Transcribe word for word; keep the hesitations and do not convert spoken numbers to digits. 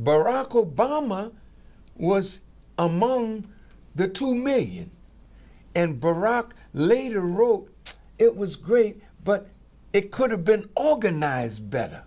Barack Obama was among the two million. And Barack later wrote, it was great, but it could have been organized better.